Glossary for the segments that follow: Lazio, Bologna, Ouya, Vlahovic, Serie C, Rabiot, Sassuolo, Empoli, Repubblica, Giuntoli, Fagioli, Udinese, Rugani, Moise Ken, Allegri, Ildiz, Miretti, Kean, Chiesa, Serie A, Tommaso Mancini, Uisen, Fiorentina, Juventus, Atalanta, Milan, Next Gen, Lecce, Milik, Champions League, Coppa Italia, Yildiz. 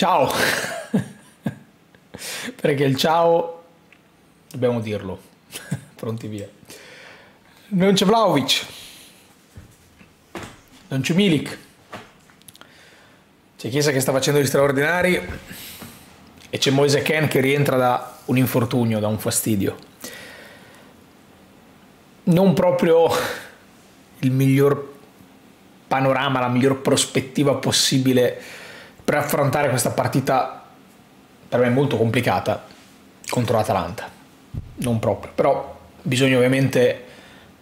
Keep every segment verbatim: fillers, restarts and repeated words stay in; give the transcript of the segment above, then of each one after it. ciao, perché il ciao dobbiamo dirlo. Pronti via. Non c'è Vlahovic, non c'è Milik, c'è Chiesa che sta facendo gli straordinari e c'è Moise Ken che rientra da un infortunio, da un fastidio. Non proprio il miglior panorama, la miglior prospettiva possibile per affrontare questa partita per me molto complicata contro l'Atalanta. Non proprio, però bisogna ovviamente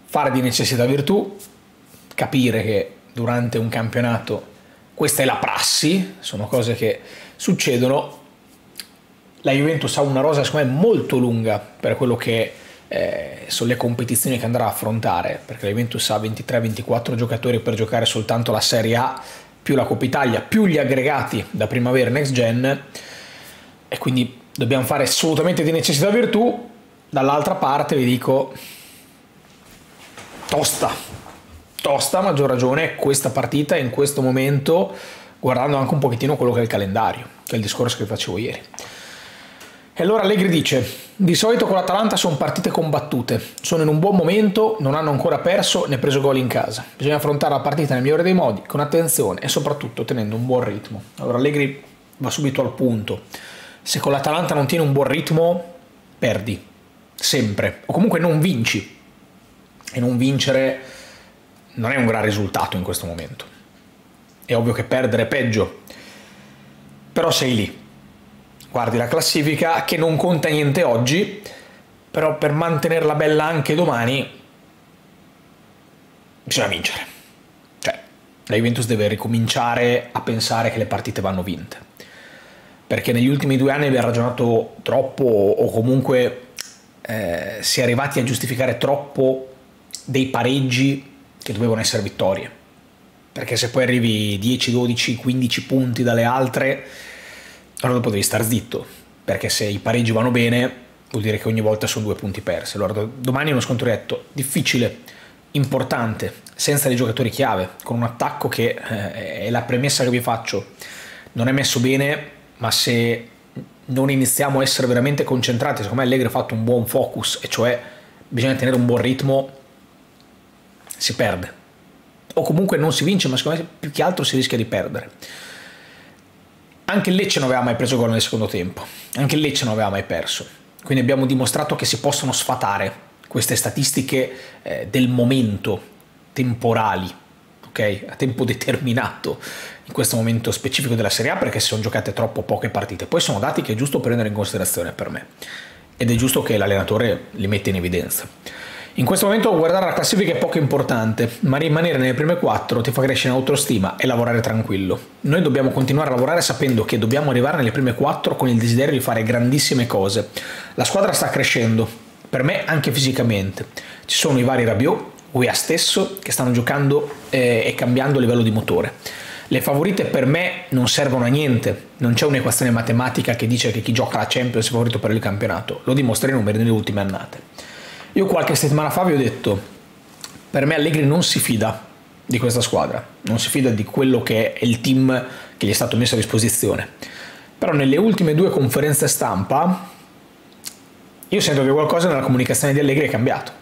fare di necessità virtù, capire che durante un campionato questa è la prassi, sono cose che succedono. La Juventus ha una rosa secondo me molto lunga per quello che eh, sono le competizioni che andrà a affrontare, perché la Juventus ha ventitré ventiquattro giocatori per giocare soltanto la Serie A, più la Coppa Italia, più gli aggregati da primavera Next Gen, e quindi dobbiamo fare assolutamente di necessità virtù. Dall'altra parte vi dico tosta, tosta a maggior ragione questa partita in questo momento, guardando anche un pochettino quello che è il calendario, che è il discorso che facevo ieri. E allora Allegri dice: di solito con l'Atalanta sono partite combattute, sono in un buon momento, non hanno ancora perso né preso gol in casa, bisogna affrontare la partita nel migliore dei modi, con attenzione e soprattutto tenendo un buon ritmo. Allora Allegri va subito al punto: se con l'Atalanta non tieni un buon ritmo perdi, sempre, o comunque non vinci, e non vincere non è un gran risultato in questo momento, è ovvio che perdere è peggio, però sei lì, guardi la classifica che non conta niente oggi, però per mantenerla bella anche domani bisogna vincere, cioè la Juventus deve ricominciare a pensare che le partite vanno vinte, perché negli ultimi due anni abbiamo ragionato troppo, o comunque Eh, si è arrivati a giustificare troppo dei pareggi che dovevano essere vittorie, perché se poi arrivi dieci, dodici, quindici punti dalle altre allora dopo devi star zitto, perché se i pareggi vanno bene vuol dire che ogni volta sono due punti persi. Allora domani è uno scontretto difficile, importante, senza dei giocatori chiave, con un attacco che eh, è la premessa che vi faccio, non è messo bene, ma se non iniziamo a essere veramente concentrati, secondo me Allegri ha fatto un buon focus, e cioè bisogna tenere un buon ritmo, si perde, o comunque non si vince, ma secondo me più che altro si rischia di perdere. Anche il Lecce non aveva mai preso gol nel secondo tempo, anche il Lecce non aveva mai perso, quindi abbiamo dimostrato che si possono sfatare queste statistiche eh, del momento, temporali, ok, a tempo determinato, in questo momento specifico della Serie A, perché si sono giocate troppo poche partite. Poi sono dati che è giusto prendere in considerazione per me, ed è giusto che l'allenatore li metta in evidenza. In questo momento guardare la classifica è poco importante, ma rimanere nelle prime quattro ti fa crescere in autostima e lavorare tranquillo. Noi dobbiamo continuare a lavorare sapendo che dobbiamo arrivare nelle prime quattro con il desiderio di fare grandissime cose. La squadra sta crescendo, per me anche fisicamente. Ci sono i vari Rabiot, Ouya stesso, che stanno giocando eh, e cambiando a livello di motore. Le favorite per me non servono a niente, non c'è un'equazione matematica che dice che chi gioca la Champions è favorito per il campionato, lo dimostra i numeri nelle ultime annate. Io qualche settimana fa vi ho detto, per me Allegri non si fida di questa squadra, non si fida di quello che è il team che gli è stato messo a disposizione, però nelle ultime due conferenze stampa io sento che qualcosa nella comunicazione di Allegri è cambiato,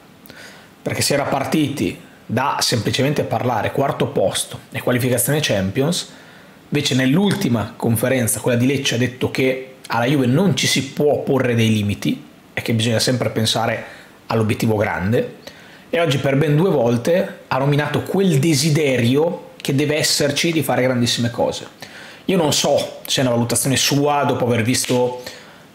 perché si era partiti da semplicemente parlare quarto posto e qualificazione Champions, invece nell'ultima conferenza, quella di Lecce, ha detto che alla Juve non ci si può porre dei limiti e che bisogna sempre pensare all'obiettivo grande, e oggi per ben due volte ha nominato quel desiderio che deve esserci di fare grandissime cose. Io non so se è una valutazione sua dopo aver visto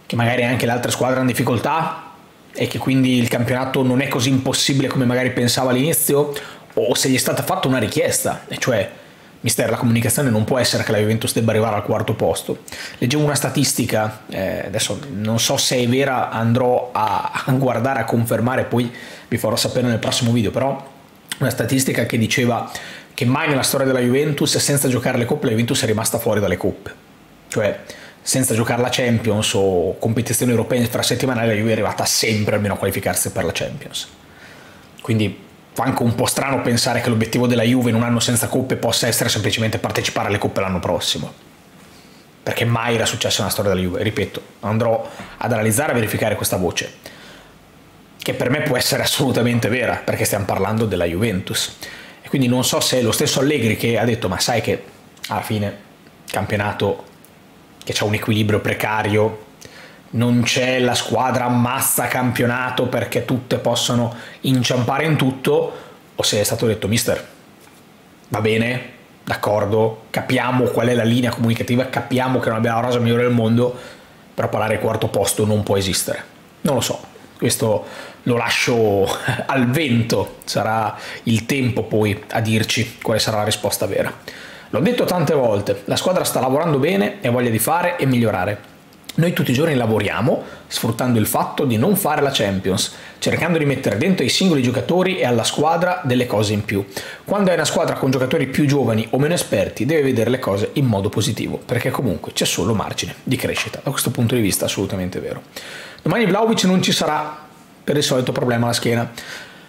che magari anche le altre squadre hanno difficoltà e che quindi il campionato non è così impossibile come magari pensava all'inizio, o se gli è stata fatta una richiesta, e cioè, mister, la comunicazione non può essere che la Juventus debba arrivare al quarto posto. Leggevo una statistica, eh, adesso non so se è vera, andrò a, a guardare, a confermare, poi vi farò sapere nel prossimo video, però una statistica che diceva che mai nella storia della Juventus, senza giocare le coppe, la Juventus è rimasta fuori dalle coppe, cioè senza giocare la Champions o competizioni europee infrasettimanali, la Juve è arrivata sempre almeno a qualificarsi per la Champions. Quindi fa anche un po' strano pensare che l'obiettivo della Juve in un anno senza coppe possa essere semplicemente partecipare alle coppe l'anno prossimo. perché mai era successa una storia della Juve, ripeto, andrò ad analizzare e verificare questa voce, che per me può essere assolutamente vera, perché stiamo parlando della Juventus, e quindi non so se è lo stesso Allegri che ha detto ma sai che alla fine campionato che c'è un equilibrio precario, non c'è la squadra ammazza campionato perché tutte possono inciampare in tutto, o se è stato detto mister va bene, d'accordo, capiamo qual è la linea comunicativa, capiamo che non abbiamo la rosa migliore del mondo, però parlare di quarto posto non può esistere. Non lo so, questo lo lascio al vento, sarà il tempo poi a dirci quale sarà la risposta vera. L'ho detto tante volte, la squadra sta lavorando bene e ha voglia di fare e migliorare. Noi tutti i giorni lavoriamo sfruttando il fatto di non fare la Champions, cercando di mettere dentro ai singoli giocatori e alla squadra delle cose in più. Quando hai una squadra con giocatori più giovani o meno esperti, devi vedere le cose in modo positivo, perché comunque c'è solo margine di crescita. Da questo punto di vista assolutamente vero. Domani Vlahovic non ci sarà per il solito problema alla schiena.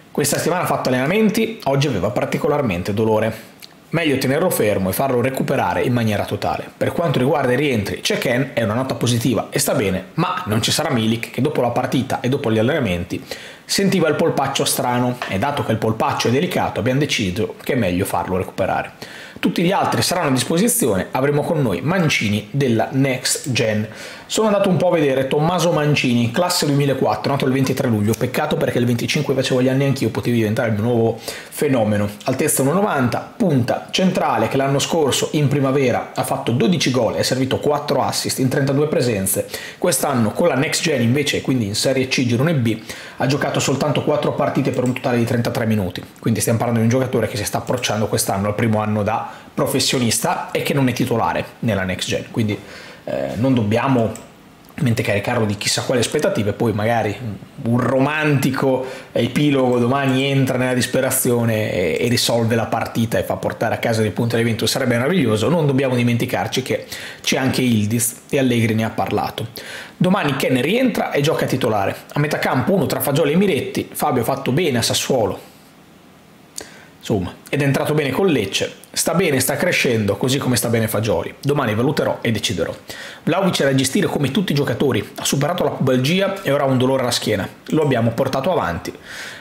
Questa settimana ha fatto allenamenti, oggi aveva particolarmente dolore. Meglio tenerlo fermo e farlo recuperare in maniera totale. Per quanto riguarda i rientri, c'è Kean, è una nota positiva e sta bene, ma non ci sarà Milik che dopo la partita e dopo gli allenamenti sentiva il polpaccio strano e dato che il polpaccio è delicato abbiamo deciso che è meglio farlo recuperare. Tutti gli altri saranno a disposizione, avremo con noi Mancini della Next Gen. Sono andato un po' a vedere Tommaso Mancini, classe duemilaquattro, nato il ventitré luglio, peccato perché il venticinque facevo gli anni anch'io, potevi diventare il mio nuovo fenomeno. Altezza uno novanta, punta centrale che l'anno scorso in primavera ha fatto dodici gol e ha servito quattro assist in trentadue presenze, quest'anno con la Next Gen invece, quindi in Serie C Girone B, ha giocato soltanto quattro partite per un totale di trentatré minuti, quindi stiamo parlando di un giocatore che si sta approcciando quest'anno al primo anno da professionista e che non è titolare nella Next Gen, quindi eh, non dobbiamo mentre caricarlo di chissà quali aspettative, poi magari un romantico epilogo domani entra nella disperazione e, e risolve la partita e fa portare a casa dei punti all'evento, sarebbe meraviglioso. Non dobbiamo dimenticarci che c'è anche Yildiz e Allegri ne ha parlato. Domani Ken rientra e gioca titolare, a metà campo uno tra Fagioli e Miretti. Fabio ha fatto bene a Sassuolo, insomma, ed è entrato bene con Lecce, sta bene, sta crescendo, così come sta bene Fagioli. Domani valuterò e deciderò. Vlahovic era da gestire come tutti i giocatori, ha superato la pubalgia e ora ha un dolore alla schiena, lo abbiamo portato avanti,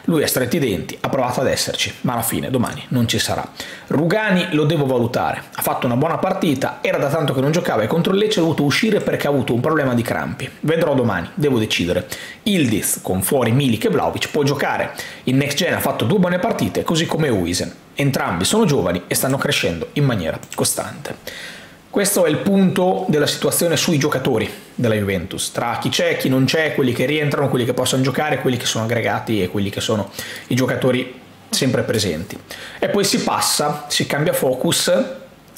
lui ha stretto i denti, ha provato ad esserci, ma alla fine domani non ci sarà. Rugani lo devo valutare, ha fatto una buona partita, era da tanto che non giocava e contro Lecce ha dovuto uscire perché ha avuto un problema di crampi, vedrò domani, devo decidere. Ildiz con fuori Milik e Vlahovic può giocare, in Next Gen ha fatto due buone partite, così come Uisen. Entrambi sono giovani e stanno crescendo in maniera costante. Questo è il punto della situazione sui giocatori della Juventus, tra chi c'è, chi non c'è, quelli che rientrano, quelli che possono giocare, quelli che sono aggregati e quelli che sono i giocatori sempre presenti. E poi si passa, si cambia focus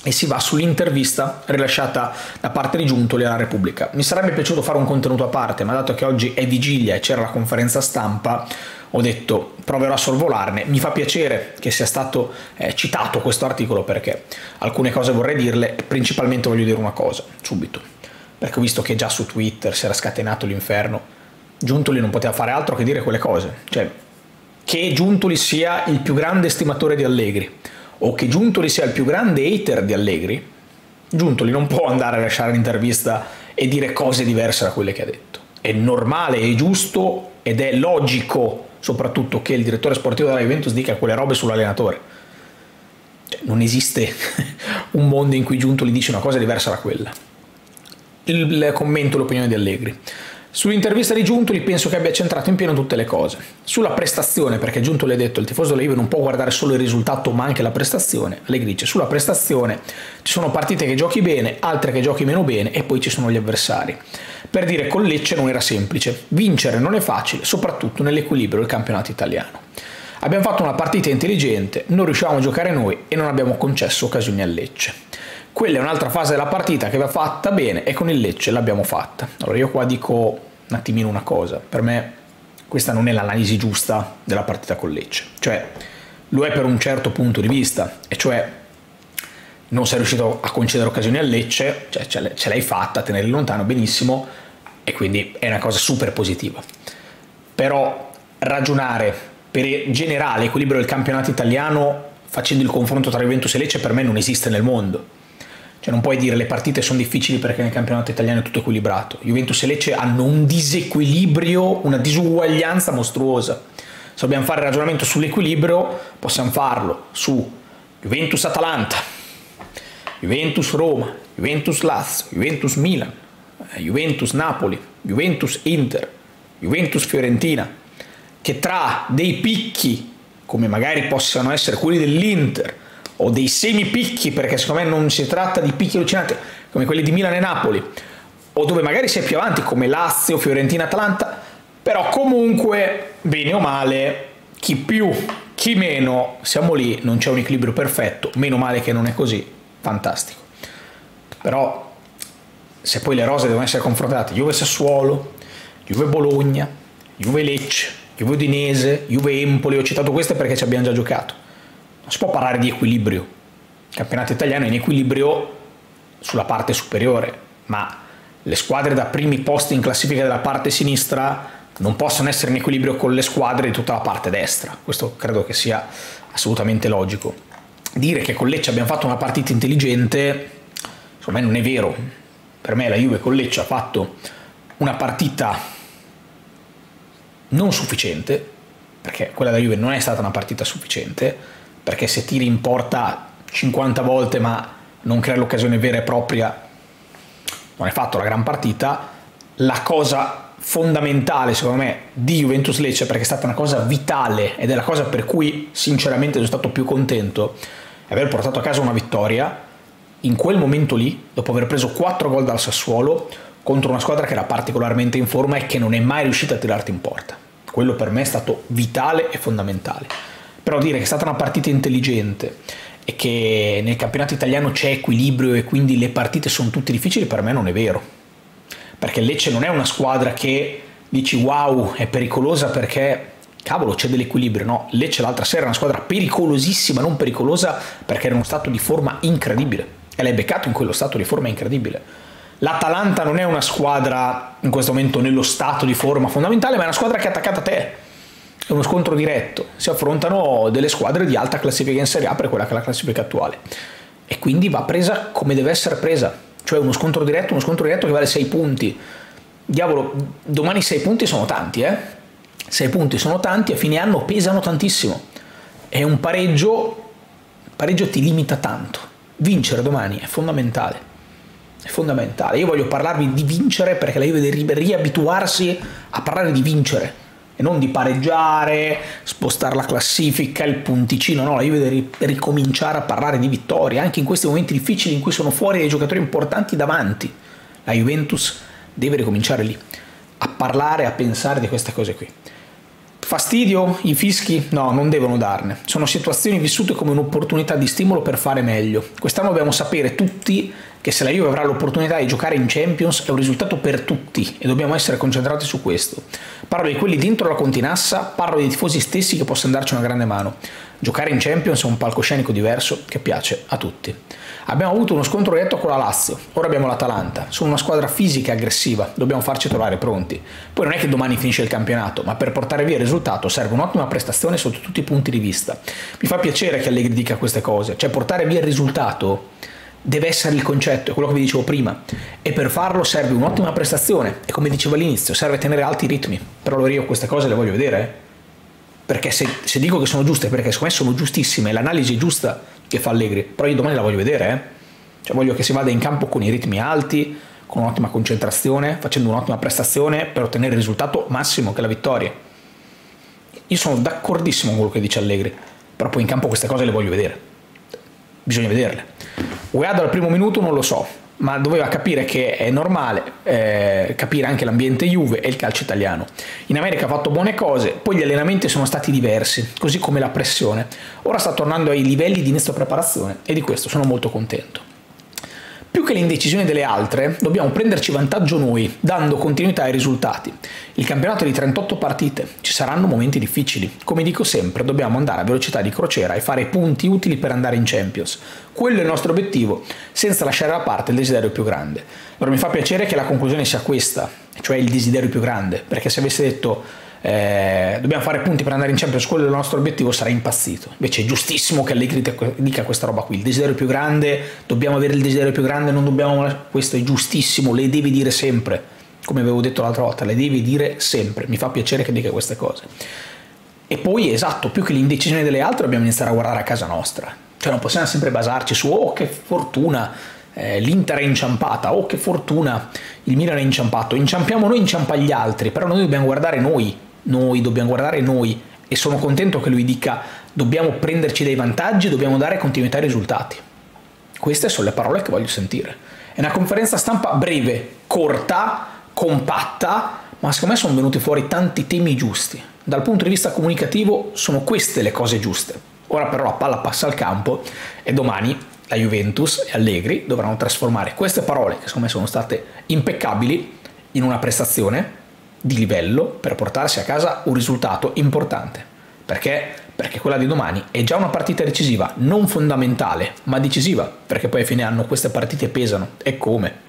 e si va sull'intervista rilasciata da parte di Giuntoli alla Repubblica. Mi sarebbe piaciuto fare un contenuto a parte, ma dato che oggi è vigilia e c'era la conferenza stampa, ho detto proverò a sorvolarne. Mi fa piacere che sia stato eh, citato questo articolo, perché alcune cose vorrei dirle, principalmente voglio dire una cosa subito, perché ho visto che già su Twitter si era scatenato l'inferno. Giuntoli non poteva fare altro che dire quelle cose, cioè che Giuntoli sia il più grande stimatore di Allegri o che Giuntoli sia il più grande hater di Allegri, Giuntoli non può andare a lasciare l'intervista e dire cose diverse da quelle che ha detto. È normale, è giusto ed è logico soprattutto che il direttore sportivo della Juventus dica quelle robe sull'allenatore. Cioè, non esiste un mondo in cui Giuntoli dice una cosa diversa da quella. Il commento, l'opinione di Allegri. Sull'intervista di Giuntoli penso che abbia centrato in pieno tutte le cose. Sulla prestazione, perché Giuntoli ha detto il tifoso della Juve non può guardare solo il risultato ma anche la prestazione, Allegri dice sulla prestazione ci sono partite che giochi bene, altre che giochi meno bene e poi ci sono gli avversari. Per dire con Lecce non era semplice, vincere non è facile, soprattutto nell'equilibrio del campionato italiano. Abbiamo fatto una partita intelligente, non riuscivamo a giocare noi e non abbiamo concesso occasioni a Lecce. Quella è un'altra fase della partita che va fatta bene e con il Lecce l'abbiamo fatta. Allora io qua dico un attimino una cosa, per me questa non è l'analisi giusta della partita con Lecce, cioè lo è per un certo punto di vista, e cioè non sei riuscito a concedere occasioni a Lecce, cioè ce l'hai fatta, tenerli lontano benissimo e quindi è una cosa super positiva, però ragionare per generare equilibrio del campionato italiano facendo il confronto tra Juventus e Lecce per me non esiste nel mondo. Cioè non puoi dire le partite sono difficili perché nel campionato italiano è tutto equilibrato. Juventus e Lecce hanno un disequilibrio, una disuguaglianza mostruosa. Se dobbiamo fare il ragionamento sull'equilibrio, possiamo farlo su Juventus-Atalanta, Juventus-Roma, Juventus-Lazio, Juventus-Milan, Juventus-Napoli, Juventus-Inter, Juventus-Fiorentina, che tra dei picchi, come magari possano essere quelli dell'Inter, o dei semipicchi, perché secondo me non si tratta di picchi allucinanti, come quelli di Milan e Napoli, o dove magari si è più avanti, come Lazio, Fiorentina, Atalanta, però comunque, bene o male, chi più, chi meno, siamo lì, non c'è un equilibrio perfetto, meno male che non è così, fantastico. Però, se poi le rose devono essere confrontate, Juve Sassuolo, Juve Bologna, Juve Lecce, Juve Udinese, Juve Empoli, ho citato queste perché ci abbiamo già giocato. Non si può parlare di equilibrio. Il campionato italiano è in equilibrio sulla parte superiore, ma le squadre da primi posti in classifica della parte sinistra non possono essere in equilibrio con le squadre di tutta la parte destra. Questo credo che sia assolutamente logico. Dire che con Lecce abbiamo fatto una partita intelligente, secondo me non è vero. Per me la Juve con Lecce ha fatto una partita non sufficiente, perché quella da Juve non è stata una partita sufficiente, perché se tiri in porta cinquanta volte ma non crea l'occasione vera e propria, non hai fatto la gran partita. La cosa fondamentale secondo me di Juventus Lecce, perché è stata una cosa vitale ed è la cosa per cui sinceramente sono stato più contento, è aver portato a casa una vittoria in quel momento lì, dopo aver preso quattro gol dal Sassuolo contro una squadra che era particolarmente in forma e che non è mai riuscita a tirarti in porta. Quello per me è stato vitale e fondamentale. Però dire che è stata una partita intelligente e che nel campionato italiano c'è equilibrio e quindi le partite sono tutte difficili, per me non è vero. Perché Lecce non è una squadra che dici wow, è pericolosa perché cavolo c'è dell'equilibrio. No, Lecce l'altra sera era una squadra pericolosissima, non pericolosa, perché era uno stato di forma incredibile e l'hai beccato in quello stato di forma incredibile. L'Atalanta non è una squadra in questo momento nello stato di forma fondamentale, ma è una squadra che è attaccata a te. È uno scontro diretto, si affrontano delle squadre di alta classifica in Serie A per quella che è la classifica attuale e quindi va presa come deve essere presa, cioè uno scontro diretto, uno scontro diretto che vale sei punti. Diavolo, domani sei punti sono tanti, eh? sei punti sono tanti, a fine anno pesano tantissimo e un pareggio, pareggio ti limita tanto. Vincere domani è fondamentale, è fondamentale. Io voglio parlarvi di vincere perché la Juve deve riabituarsi a parlare di vincere e non di pareggiare, spostare la classifica, il punticino. No, la Juve deve ricominciare a parlare di vittoria anche in questi momenti difficili in cui sono fuori dei giocatori importanti davanti. La Juventus deve ricominciare lì a parlare, a pensare di queste cose qui. Fastidio? I fischi? No, non devono darne. Sono situazioni vissute come un'opportunità di stimolo per fare meglio. Quest'anno dobbiamo sapere tutti che se la Juve avrà l'opportunità di giocare in Champions è un risultato per tutti e dobbiamo essere concentrati su questo. Parlo di quelli dentro la continassa, parlo dei tifosi stessi che possono darci una grande mano. Giocare in Champions è un palcoscenico diverso che piace a tutti. Abbiamo avuto uno scontro diretto con la Lazio, ora abbiamo l'Atalanta, sono una squadra fisica e aggressiva, dobbiamo farci trovare pronti. Poi non è che domani finisce il campionato, ma per portare via il risultato serve un'ottima prestazione sotto tutti i punti di vista. Mi fa piacere che Allegri dica queste cose, cioè portare via il risultato deve essere il concetto, è quello che vi dicevo prima, e per farlo serve un'ottima prestazione e come dicevo all'inizio serve tenere alti i ritmi. Però io queste cose le voglio vedere, eh? Perché se, se dico che sono giuste, perché secondo me sono giustissime, l'analisi è giusta che fa Allegri, però io domani la voglio vedere, eh? Cioè voglio che si vada in campo con i ritmi alti, con un'ottima concentrazione, facendo un'ottima prestazione per ottenere il risultato massimo che è la vittoria. Io sono d'accordissimo con quello che dice Allegri, però poi in campo queste cose le voglio vedere, bisogna vederle. Ouya dal primo minuto non lo so, ma doveva capire che è normale eh, capire anche l'ambiente Juve e il calcio italiano. In America ha fatto buone cose, poi gli allenamenti sono stati diversi, così come la pressione. Ora sta tornando ai livelli di inizio preparazione e di questo sono molto contento. Più che l'indecisione delle altre, dobbiamo prenderci vantaggio noi, dando continuità ai risultati. Il campionato è di trentotto partite, ci saranno momenti difficili. Come dico sempre, dobbiamo andare a velocità di crociera e fare punti utili per andare in Champions. Quello è il nostro obiettivo, senza lasciare da parte il desiderio più grande. Allora mi fa piacere che la conclusione sia questa, cioè il desiderio più grande, perché se avesse detto eh, dobbiamo fare punti per andare in Champions, quello è il nostro obiettivo, sarà impazzito. Invece è giustissimo che Allegri dica questa roba qui, il desiderio più grande, dobbiamo avere il desiderio più grande, non dobbiamo, questo è giustissimo, le devi dire sempre, come avevo detto l'altra volta, le devi dire sempre, mi fa piacere che dica queste cose. E poi, esatto, più che l'indecisione delle altre dobbiamo iniziare a guardare a casa nostra, cioè non possiamo sempre basarci su oh che fortuna eh, l'Inter è inciampata, oh che fortuna il Milan è inciampato, inciampiamo noi, inciampa gli altri, però noi dobbiamo guardare noi, noi dobbiamo guardare noi, e sono contento che lui dica dobbiamo prenderci dei vantaggi, dobbiamo dare continuità ai risultati. Queste sono le parole che voglio sentire. È una conferenza stampa breve, corta, compatta, ma secondo me sono venuti fuori tanti temi giusti. Dal punto di vista comunicativo sono queste le cose giuste. Ora però la palla passa al campo e domani la Juventus e Allegri dovranno trasformare queste parole, che secondo me sono state impeccabili, in una prestazione di livello per portarsi a casa un risultato importante. Perché? Perché quella di domani è già una partita decisiva, non fondamentale, ma decisiva, perché poi a fine anno queste partite pesano. E come?